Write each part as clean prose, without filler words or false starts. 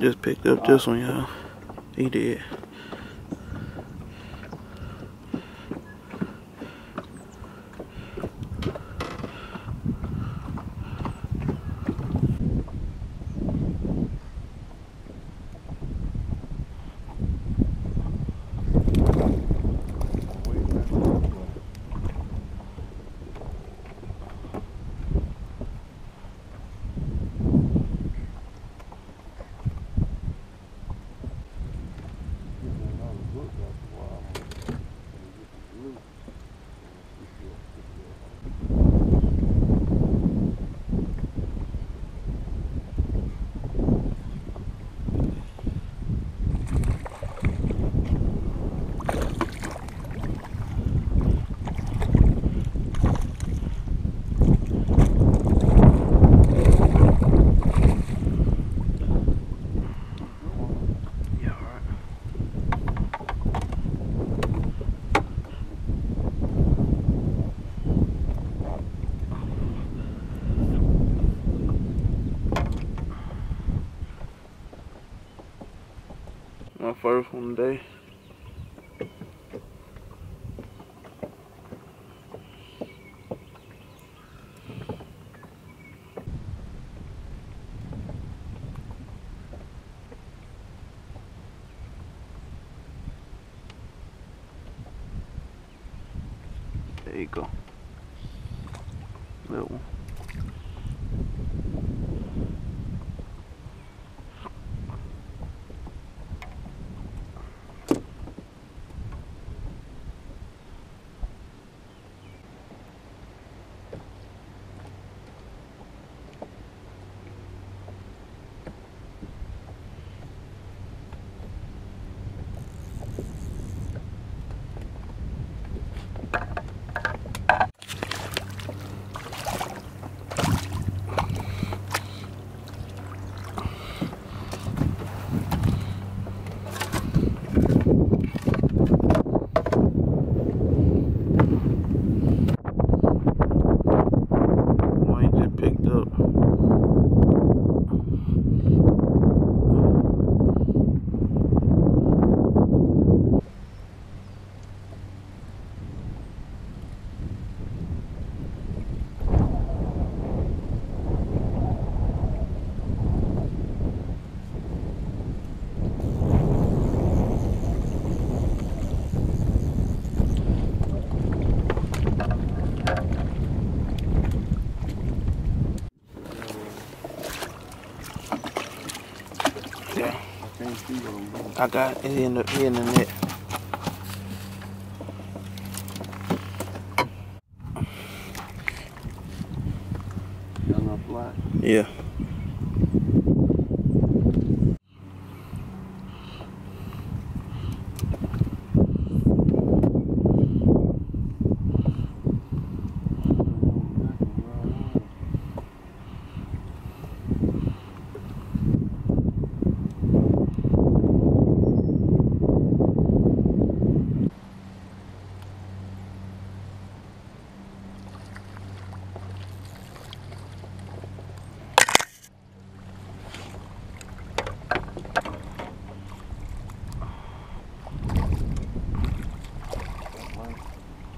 Just picked up this one, y'all. He did. My first one today. There you go. Little one. I got it in the net. Got enough light? Yeah.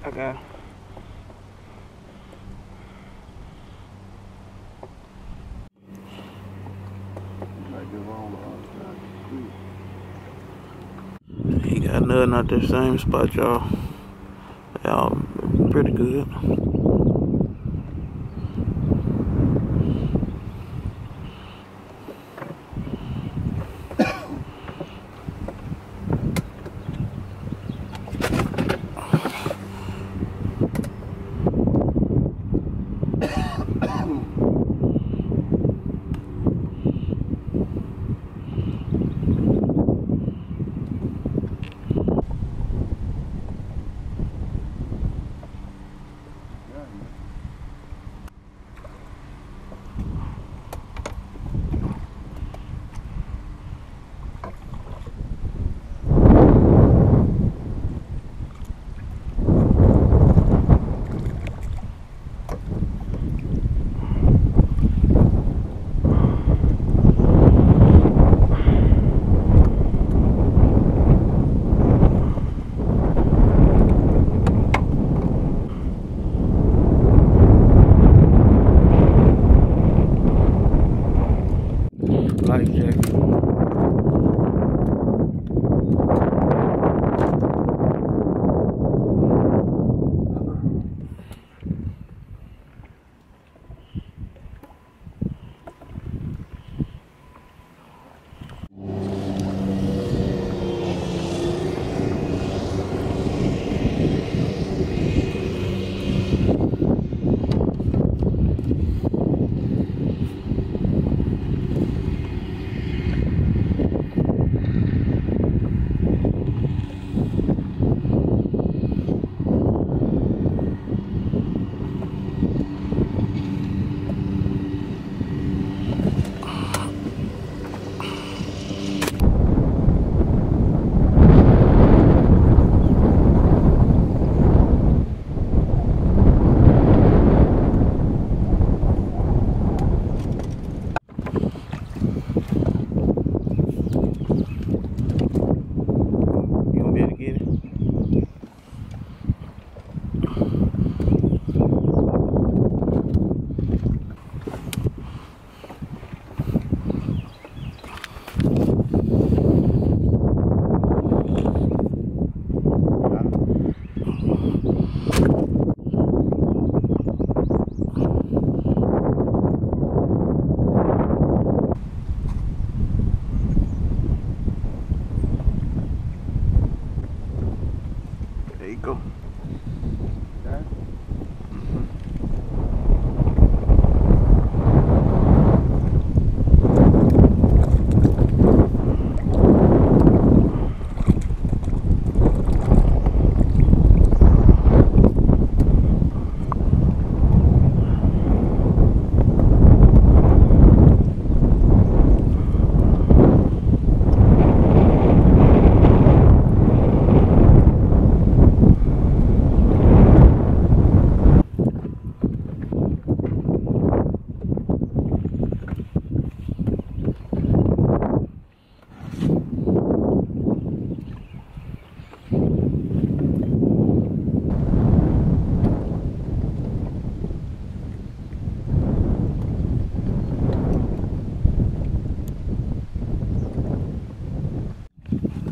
Okay. He got nothing out the same spot, y'all. Y'all pretty good.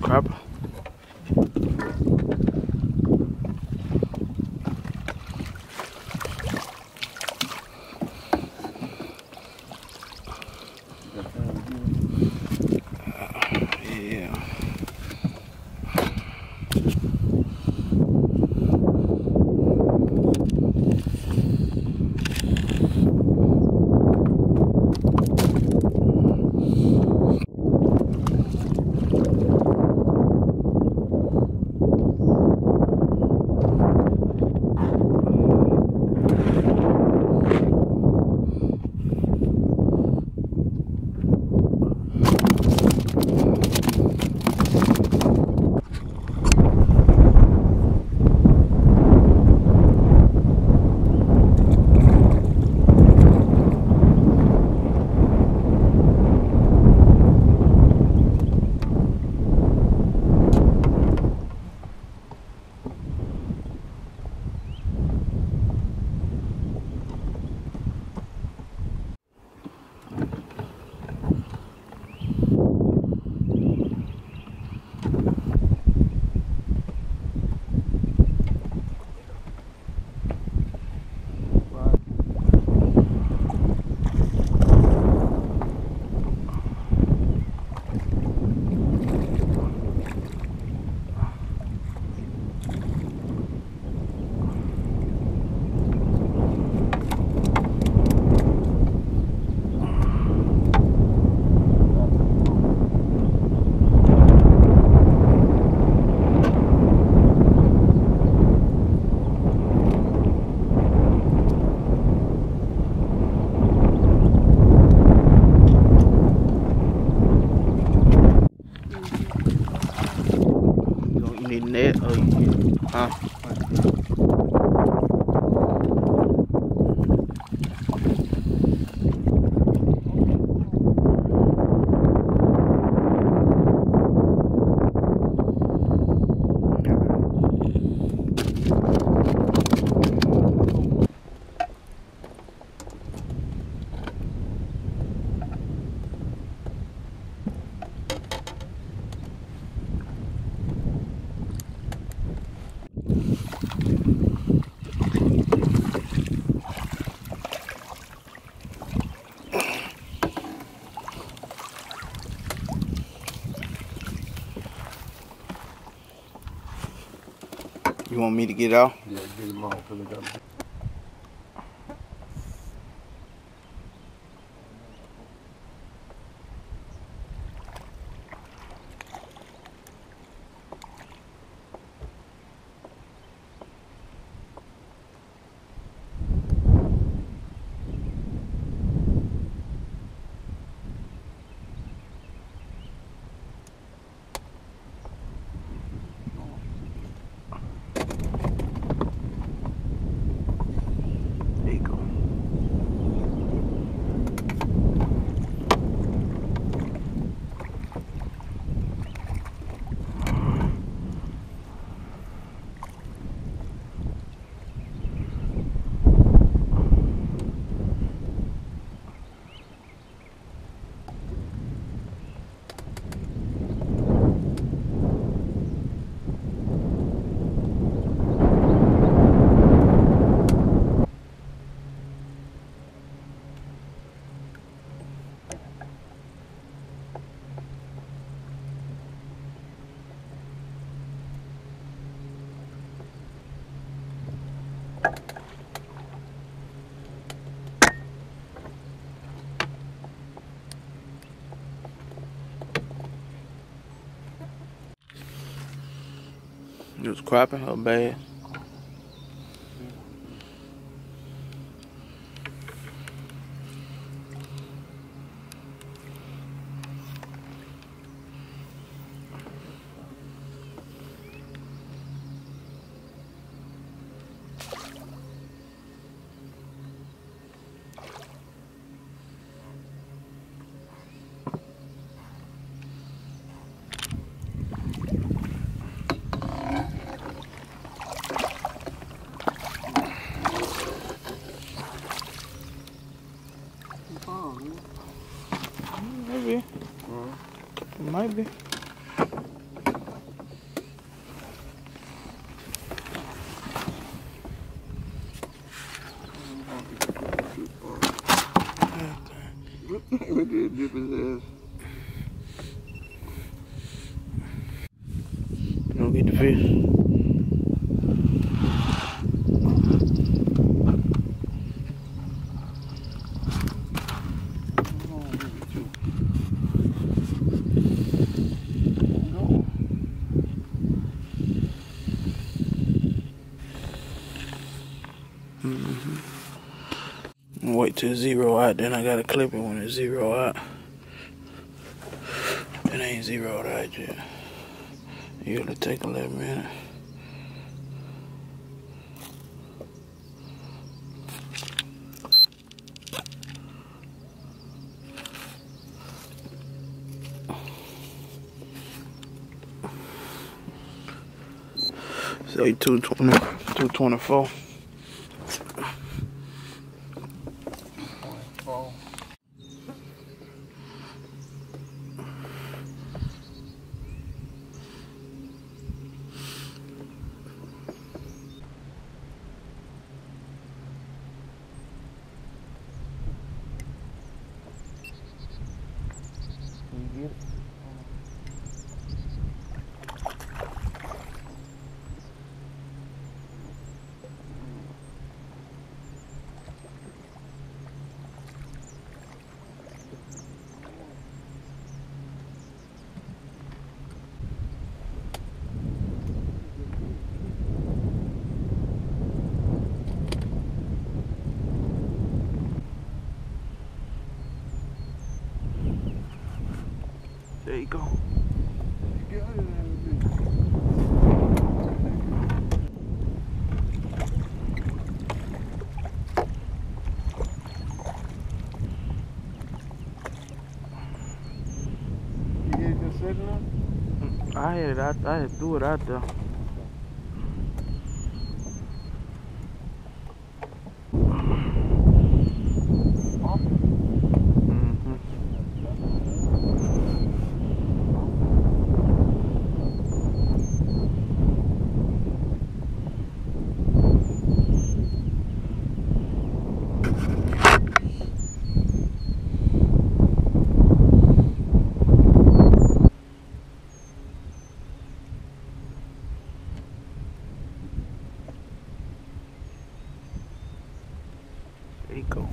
crab. You want me to get out? Yeah, get them all because I got. It was crapping her bad. Maybe. Look at Jupiter's ass. Don't get the fish. Wait till it's zero out, then I gotta clip it when it's zero out. It ain't zeroed out yet. You gotta take a little minute. Say 220, 224. There you go. I threw it out there. Go.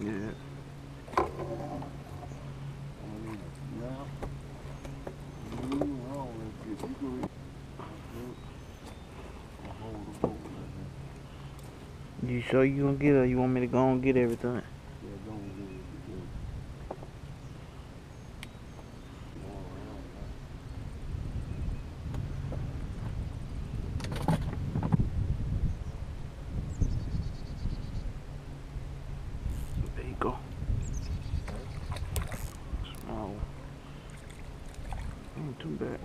Yeah. You sure you gonna get her? You want me to go and get everything? Yeah, go and get everything. There you go. Small. Ain't too bad.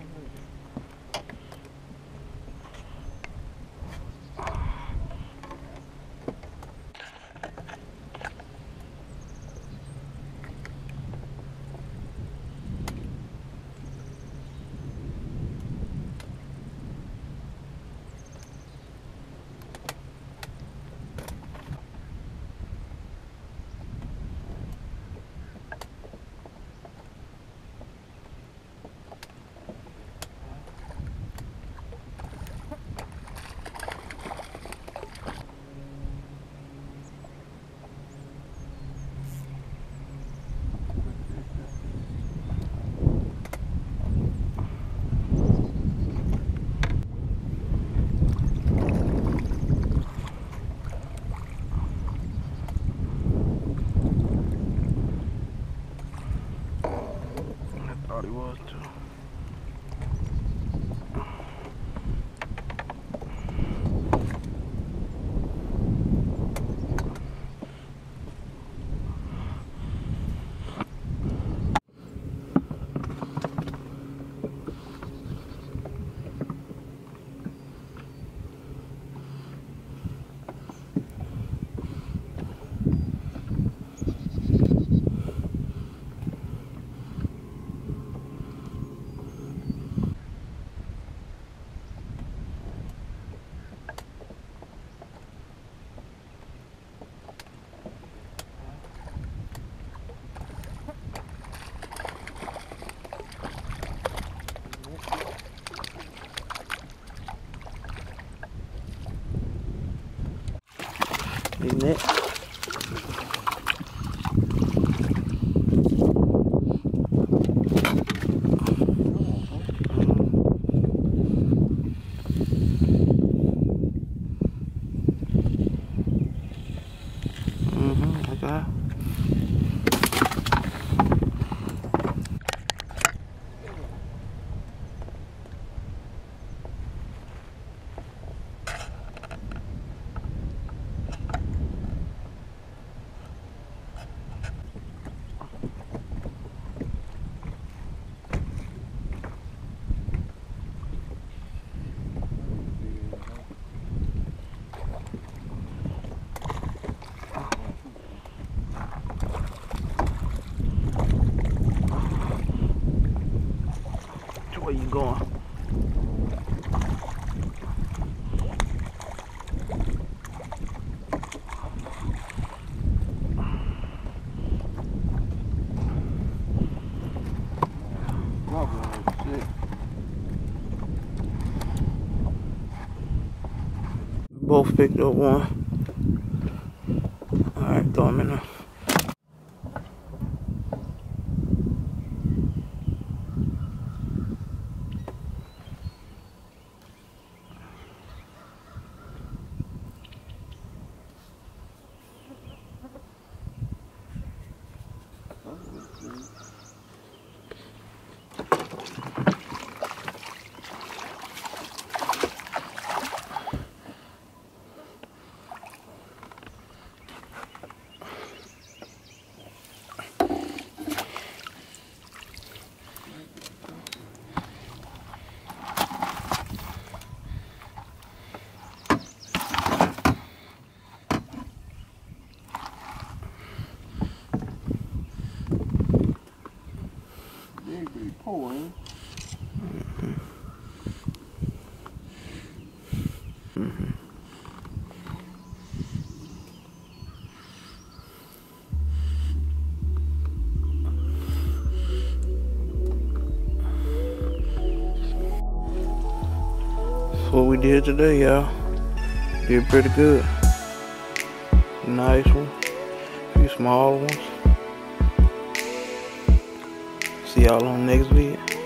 It was too. it. Where you going? Both picked up one. All right, throw them in there. What we did today, y'all. Did pretty good. Nice one. A few small ones. See y'all on the next video.